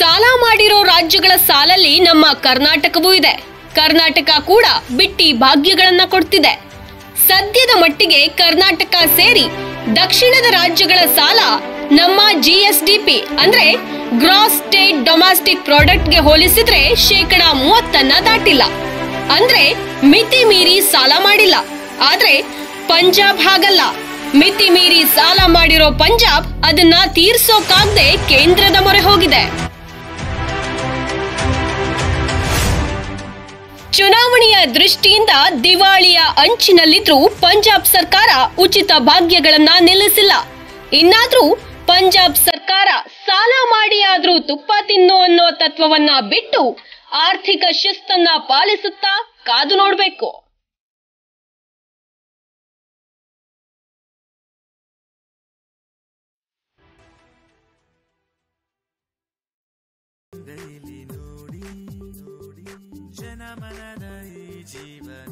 ಸಾಲ ಮಾಡಿರೋ ರಾಜ್ಯಗಳ ಸಾಲಲ್ಲಿ ನಮ್ಮ ಕರ್ನಾಟಕವೂ ಇದೆ. ಕರ್ನಾಟಕ ಕೂಡ ಬಿಟ್ಟಿ ಭಾಗ್ಯಗಳನ್ನ ಕೊಡ್ತಿದೆ. ಸದ್ಯದ ಮಟ್ಟಿಗೆ ಕರ್ನಾಟಕ ಸೇರಿ ದಕ್ಷಿಣದ ರಾಜ್ಯಗಳ ಸಾಲ ನಮ್ಮ ಜಿಎಸ್ಡಿಪಿ ಅಂದ್ರೆ ಗ್ರಾಸ್ ಸ್ಟೇಟ್ ಡೊಮೆಸ್ಟಿಕ್ ಪ್ರಾಡಕ್ಟ್ ಗೆ ಹೋಲಿಸಿದ್ರೆ ಶೇಕಡಾ 30 ಅನ್ನು ದಾಟಿಲ್ಲ. ಅಂದ್ರೆ ಮಿತಿ ಮೀರಿ ಸಾಲ ಮಾಡಿಲ್ಲ. ಆದ್ರೆ ಪಂಜಾಬ್ ಹಾಗಲ್ಲ. ಮಿತಿ ಮೀರಿ ಸಾಲ ಮಾಡಿರೋ ಪಂಜಾಬ್ ಅದನ್ನ ತೀರಿಸೋಕಾಗದೆ ಕೇಂದ್ರದ ಮೊರೆ ಹೋಗಿದೆ. ಚುನಾವಣೆಯ ದೃಷ್ಟಿಯಿಂದ ದಿವಾಳಿಯ ಅಂಚಿನಲ್ಲಿದ್ರೂ ಪಂಜಾಬ್ ಸರ್ಕಾರ ಉಚಿತ ಭಾಗ್ಯಗಳನ್ನ ನಿಲ್ಲಿಸಿಲ್ಲ. ಇನ್ನಾದ್ರೂ ಪಂಜಾಬ್ ಸರ್ಕಾರ ಸಾಲ ಮಾಡಿ ಆದ್ರೂ ತುಪ್ಪ ತಿನ್ನು ಅನ್ನೋ ತತ್ವವನ್ನ ಬಿಟ್ಟು ಆರ್ಥಿಕ ಶಿಸ್ತನ್ನ ಪಾಲಿಸುತ್ತಾ ಕಾದು ನೋಡಬೇಕು. ಜನ ಮನದ ಈ ಜೀವನ